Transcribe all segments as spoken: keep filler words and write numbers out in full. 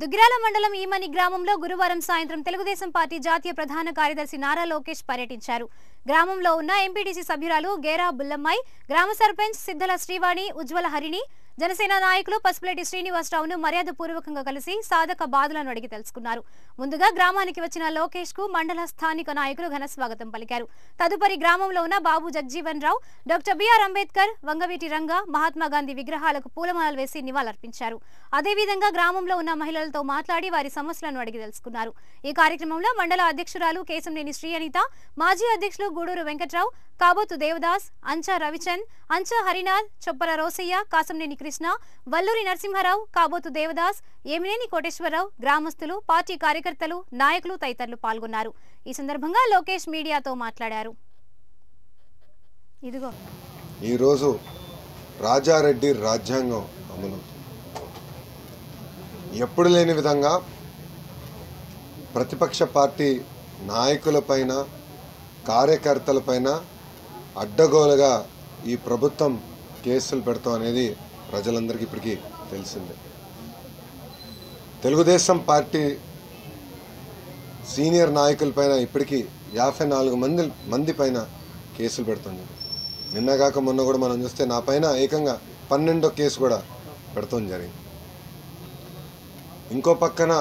దుగ్గిరాల మండలం ఈమని గ్రామంలో గురువారం సాయంత్రం తెలుగుదేశం పార్టీ జాతీయ ప్రధాన కార్యదర్శి నారా లోకేష్ పర్యటించారు. గ్రామంలో ఉన్న ఎంపీటీసీ సభ్యురాలు గేరా బుల్లమ్మై, గ్రామ సర్పంచ్ సిద్ధల శ్రీవాణి, ఉజ్వల హరిణి, జనసేన నాయకులు పసుపులేటి శ్రీనివాసరావును మర్యాదపూర్వకంగా కలిసి సాధక బాధలను అడిగి తెలుసుకున్నారు. ముందుగా గ్రామానికి వచ్చిన లోకేష్ కు మండల స్థానిక నాయకులు ఘన స్వాగతం పలికారు. తదుపరి గ్రామంలో ఉన్న బాబు జగజీవన్ రావు, డాక్టర్ బిఆర్ అంబేద్కర్, వంగవీటి రంగా, మహాత్మా గాంధీ విగ్రహాలకు పూలమాలలు వేసి నివాళులర్పించారు. అదే విధంగా గ్రామంలో ఉన్న మహిళ తో మాట్లాడి వారి సమస్యలను అడిగి తెలుసుకున్నారు. ఈ కార్యక్రమంలో మండల అధ్యక్షురాలు కేశంనేని శ్రీ అనిత, మాజీ అధ్యక్షులు గూడూరు వెంకట్రావు, కాబోతు దేవదాస్, అంచా రవిచంద్, అంచా హరినాథ్, చొప్పర రోసయ్య, కాశంనేని కృష్ణ, వల్లూరి నరసింహారావు, కాబోతు దేవదాస్, ఏమినేని కోటేశ్వరరావు, గ్రామస్తులు, పార్టీ కార్యకర్తలు, నాయకులు తదితరులు పాల్గొన్నారు. ఈ సందర్భంగా లోకేష్ మీడియాతో మాట్లాడారు. ఇదిగో ఈ రోజు రాజారెడ్డి రాజ్యాంగం అమలు ఎప్పుడు లేని విధంగా ప్రతిపక్ష పార్టీ నాయకులపైన కార్యకర్తలపైన అడ్డగోలుగా ఈ ప్రభుత్వం కేసులు పెడతాం అనేది ప్రజలందరికీ ఇప్పటికీ తెలిసిందే. తెలుగుదేశం పార్టీ సీనియర్ నాయకులపైన ఇప్పటికీ యాభై నాలుగు మంది మంది పైన కేసులు పెడుతుంది. నిన్నగాక మొన్న కూడా మనం చూస్తే నా పైన ఏకంగా పన్నెండో కేసు కూడా పెడతాం జరిగింది. ఇంకో పక్కన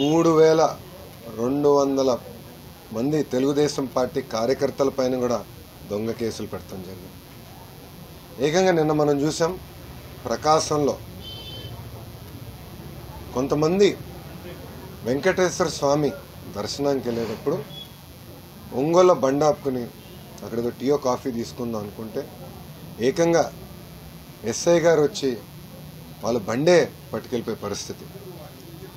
మూడు వేల రెండు వందల మంది తెలుగుదేశం పార్టీ కార్యకర్తల పైన కూడా దొంగ కేసులు పెట్టడం జరిగింది. ఏకంగా నిన్న మనం చూసాం ప్రకాశంలో కొంతమంది వెంకటేశ్వర స్వామి దర్శనానికి వెళ్ళేటప్పుడు ఒంగోలు బండ ఆపుకుని అక్కడేదో టీయో కాఫీ తీసుకుందాం అనుకుంటే ఏకంగా ఎస్ఐ గారు వచ్చి వాళ్ళు బండే పట్టుకెళ్ళిపోయే పరిస్థితి.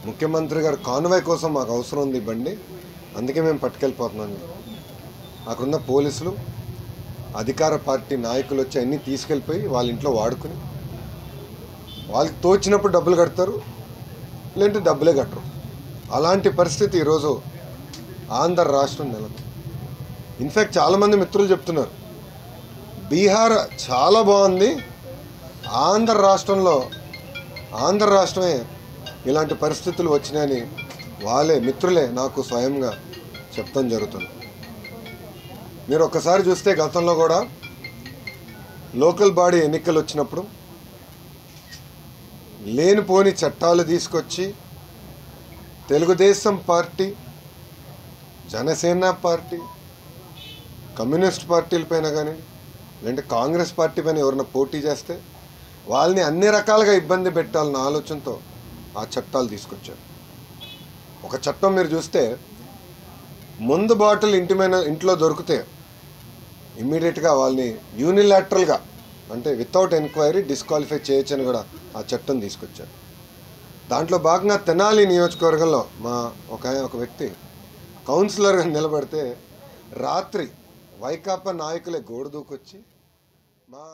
ముఖ్యమంత్రి గారు కాన్వాయ్ కోసం మాకు అవసరం ఉంది బండి, అందుకే మేము పట్టుకెళ్ళిపోతున్నాం. అక్కడున్న పోలీసులు అధికార పార్టీ నాయకులు వచ్చి అన్నీ తీసుకెళ్ళిపోయి వాళ్ళ ఇంట్లో వాడుకుని వాళ్ళకి తోచినప్పుడు డబ్బులు కడతారు, లేదంటే డబ్బులే కట్టరు. అలాంటి పరిస్థితి ఈరోజు ఆంధ్ర రాష్ట్రం నెలకొంది. ఇన్ఫ్యాక్ట్ చాలామంది మిత్రులు చెప్తున్నారు బీహార్ చాలా బాగుంది, ఆంధ్ర రాష్ట్రంలో ఆంధ్ర రాష్ట్రమే ఇలాంటి పరిస్థితులు వచ్చినాయని వాళ్ళే మిత్రులే నాకు స్వయంగా చెప్తాం జరుగుతుంది. మీరు ఒక్కసారి చూస్తే గతంలో కూడా లోకల్ బాడీ ఎన్నికలు వచ్చినప్పుడు లేనిపోని చట్టాలు తీసుకొచ్చి Telugu Desam party, Janasena party, communist పార్టీలపైన కానీ లేదంటే కాంగ్రెస్ పార్టీ పైన ఎవరైనా పోటీ చేస్తే వాళ్ళని అన్ని రకాలుగా ఇబ్బంది పెట్టాలన్న ఆలోచనతో ఆ చట్టాలు తీసుకొచ్చారు. ఒక చట్టం మీరు చూస్తే ముందు బాటిల్ ఇంటి మీద ఇంట్లో దొరికితే ఇమ్మీడియట్గా వాళ్ళని యూనిలాటరల్గా అంటే వితౌట్ ఎంక్వైరీ డిస్క్వాలిఫై చేయొచ్చని కూడా ఆ చట్టం తీసుకొచ్చారు. దాంట్లో భాగంగా తెనాలి నియోజకవర్గంలో మా ఒక ఒక వ్యక్తి కౌన్సిలర్గా నిలబడితే రాత్రి వైకాపా నాయకులే గోడ దూకొచ్చి మా